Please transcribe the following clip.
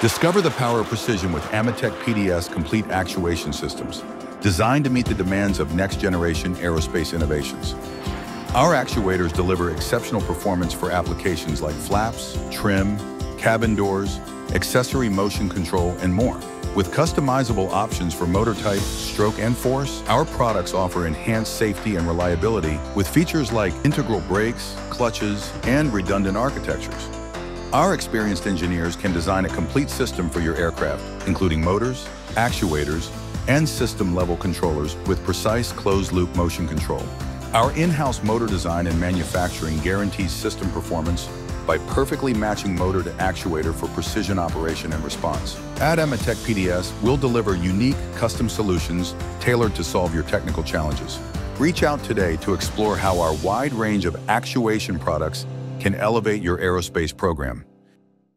Discover the power of precision with AMETEK PDS complete actuation systems, designed to meet the demands of next-generation aerospace innovations. Our actuators deliver exceptional performance for applications like flaps, trim, cabin doors, accessory motion control, and more. With customizable options for motor type, stroke, and force, our products offer enhanced safety and reliability with features like integral brakes, clutches, and redundant architectures. Our experienced engineers can design a complete system for your aircraft, including motors, actuators, and system-level controllers with precise closed-loop motion control. Our in-house motor design and manufacturing guarantees system performance by perfectly matching motor to actuator for precision operation and response. At AMETEK PDS, we'll deliver unique, custom solutions tailored to solve your technical challenges. Reach out today to explore how our wide range of actuation products can elevate your aerospace program.